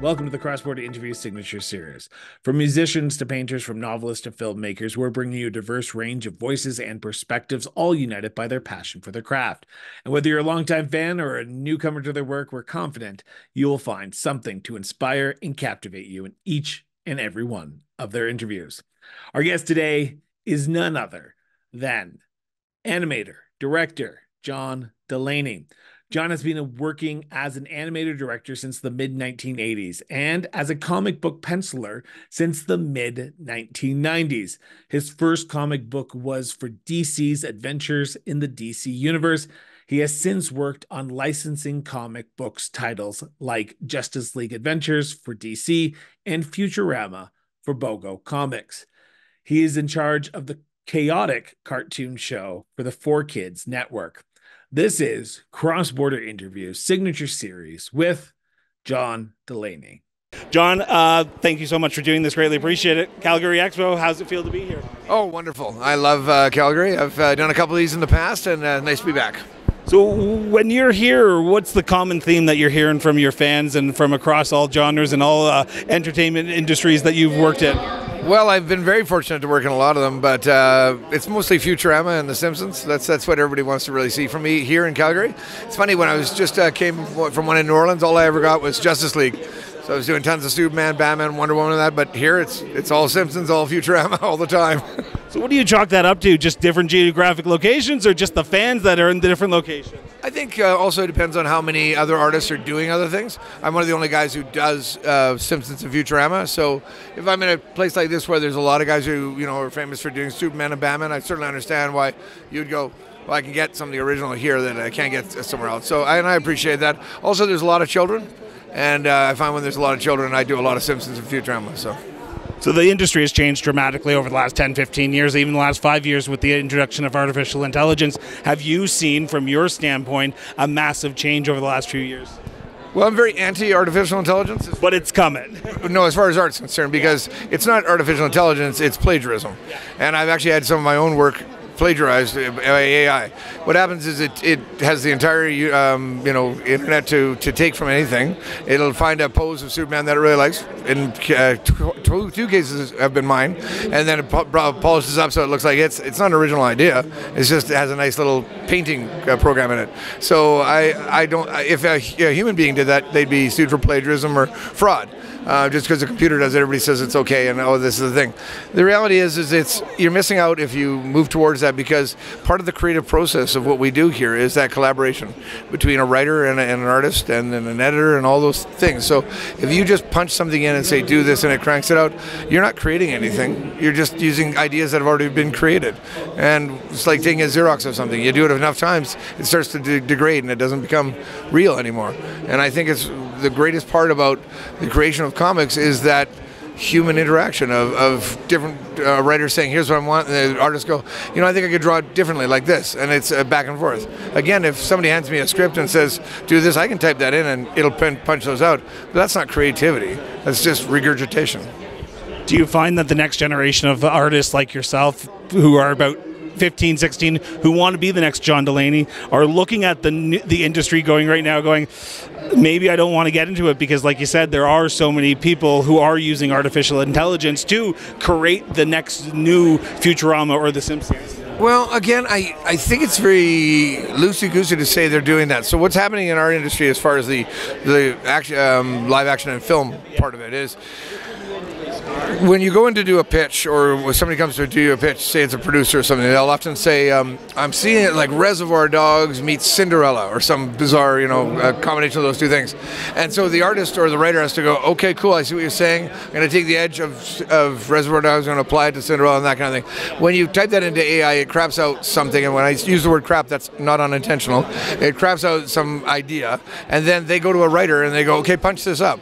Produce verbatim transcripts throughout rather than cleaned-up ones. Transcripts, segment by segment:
Welcome to the Cross Border Interviews Signature Series. From musicians to painters, from novelists to filmmakers, we're bringing you a diverse range of voices and perspectives, all united by their passion for their craft. And whether you're a longtime fan or a newcomer to their work, we're confident you will find something to inspire and captivate you in each and every one of their interviews. Our guest today is none other than animator, director, John Delaney. John has been working as an animator director since the mid nineteen eighties and as a comic book penciler since the mid nineteen nineties. His first comic book was for D C's Adventures in the D C Universe. He has since worked on licensing comic books titles like Justice League Adventures for D C and Futurama for Bongo Comics. He is in charge of the chaotic cartoon show for the Four Kids Network. This is Cross Border Interviews Signature Series with John Delaney. John, uh, thank you so much for doing this. Greatly appreciate it. Calgary Expo, how's it feel to be here? Oh, wonderful. I love uh, Calgary. I've uh, done a couple of these in the past, and uh, nice to be back. So when you're here, what's the common theme that you're hearing from your fans and from across all genres and all uh, entertainment industries that you've worked in? Well, I've been very fortunate to work in a lot of them, but uh, it's mostly Futurama and The Simpsons. That's that's what everybody wants to really see from me here in Calgary. It's funny, when I was just uh, came from one in New Orleans, all I ever got was Justice League. So I was doing tons of Superman, Batman, Wonder Woman and that, but here it's it's all Simpsons, all Futurama, all the time. So what do you chalk that up to? Just different geographic locations or just the fans that are in the different locations? I think uh, also it depends on how many other artists are doing other things. I'm one of the only guys who does uh, Simpsons and Futurama, so if I'm in a place like this where there's a lot of guys who, you know, are famous for doing Superman and Batman, I certainly understand why you'd go, well, I can get some of the original here that I can't get somewhere else. So, and I appreciate that. Also, there's a lot of children, and uh, I find when there's a lot of children, I do a lot of Simpsons and Futurama, so... So the industry has changed dramatically over the last ten, fifteen years, even the last five years with the introduction of artificial intelligence. Have you seen, from your standpoint, a massive change over the last few years? Well, I'm very anti-artificial intelligence. But it's coming. No, as far as art's concerned, because it's not artificial intelligence, it's plagiarism. And I've actually had some of my own work plagiarized by A I. What happens is it, it has the entire um, you know, internet to, to take from anything. It'll find a pose of Superman that it really likes, and uh, two, two cases have been mine, and then it polishes up so it looks like it's it's not an original idea. It's just, it has a nice little painting uh, program in it. So I, I don't, if a, a human being did that, they'd be sued for plagiarism or fraud. Uh, just because the computer does it, everybody says it's okay, and oh, this is the thing. The reality is, is it's you're missing out if you move towards that, because part of the creative process of what we do here is that collaboration between a writer and, a, and an artist and, and an editor and all those things. So if you just punch something in and say do this and it cranks it out, you're not creating anything. You're just using ideas that have already been created. And it's like taking a Xerox of something. You do it enough times, it starts to de degrade and it doesn't become real anymore. And I think it's the greatest part about the creation of comics is that human interaction of, of different uh, writers saying, here's what I want, and the artists go, you know, I think I could draw it differently like this, and it's uh, back and forth. Again, if somebody hands me a script and says, do this, I can type that in and it'll punch those out, but that's not creativity, that's just regurgitation. Do you find that the next generation of artists like yourself, who are about fifteen, sixteen, who want to be the next John Delaney, are looking at the the industry going right now going, maybe I don't want to get into it, because like you said, there are so many people who are using artificial intelligence to create the next new Futurama or The Simpsons? Well, again, I, I think it's very loosey-goosey to say they're doing that. So what's happening in our industry as far as the, the action, um, live action and film part of it is, when you go in to do a pitch, or when somebody comes to do a pitch, say it's a producer or something, they'll often say, um, I'm seeing it like Reservoir Dogs meets Cinderella, or some bizarre, you know, uh, combination of those two things. And so the artist or the writer has to go, okay, cool, I see what you're saying. I'm going to take the edge of, of Reservoir Dogs, I'm going to apply it to Cinderella and that kind of thing. When you type that into A I, it craps out something. And when I use the word crap, that's not unintentional. It craps out some idea. And then they go to a writer and they go, okay, punch this up.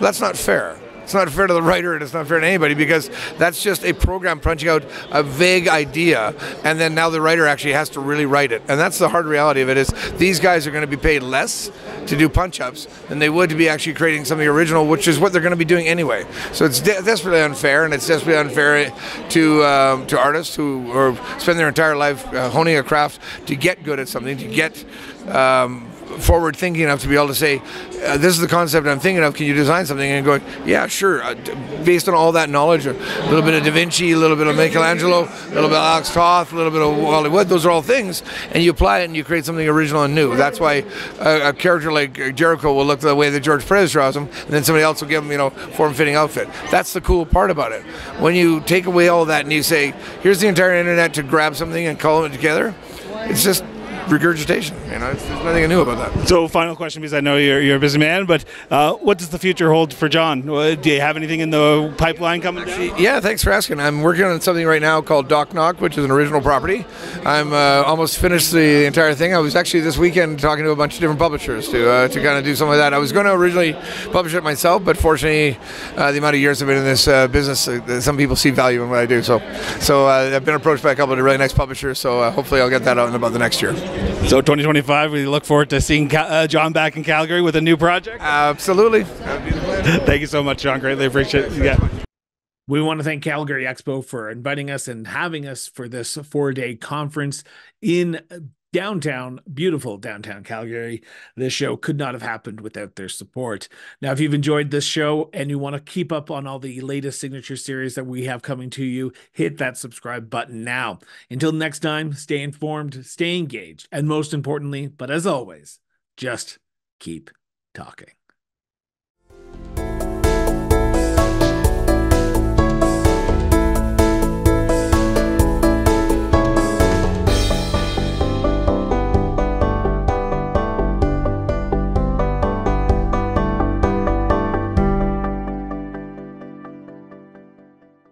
That's not fair. It's not fair to the writer, and it's not fair to anybody, because that's just a program punching out a vague idea, and then now the writer actually has to really write it. And that's the hard reality of it, is these guys are going to be paid less to do punch-ups than they would to be actually creating something original, which is what they're going to be doing anyway. So it's de desperately unfair, and it's desperately unfair to uh, to artists who or spend their entire life uh, honing a craft to get good at something, to get um, forward thinking enough to be able to say, uh, this is the concept I'm thinking of, can you design something? And going, yeah, sure, uh, based on all that knowledge, a little bit of Da Vinci, a little bit of Michelangelo, a little bit of Alex Toth, a little bit of Wally Wood, those are all things, and you apply it and you create something original and new. That's why a, a character like Jericho will look the way that George Perez draws him, and then somebody else will give him, you know, form-fitting outfit. That's the cool part about it. When you take away all that and you say, here's the entire internet to grab something and call it together, it's just regurgitation, you know, it's, there's nothing new about that. So final question, because I know you're, you're a busy man, but uh, what does the future hold for John? Do you have anything in the pipeline coming Actually, down? Yeah, thanks for asking. I'm working on something right now called DocNoc, which is an original property. I'm uh, almost finished the entire thing. I was actually this weekend talking to a bunch of different publishers to, uh, to kind of do some of that. I was going to originally publish it myself, but fortunately uh, the amount of years I've been in this uh, business, uh, some people see value in what I do. So, so uh, I've been approached by a couple of really nice publishers, so uh, hopefully I'll get that out in about the next year. So twenty twenty-five, we look forward to seeing Cal uh, John back in Calgary with a new project? Absolutely. Thank you so much, John. Greatly appreciate it. Yeah. We want to thank Calgary Expo for inviting us and having us for this four-day conference in downtown, beautiful downtown Calgary. This show could not have happened without their support. Now, if you've enjoyed this show and you want to keep up on all the latest signature series that we have coming to you, hit that subscribe button now. Until next time, stay informed, stay engaged, and most importantly, but as always, just keep talking.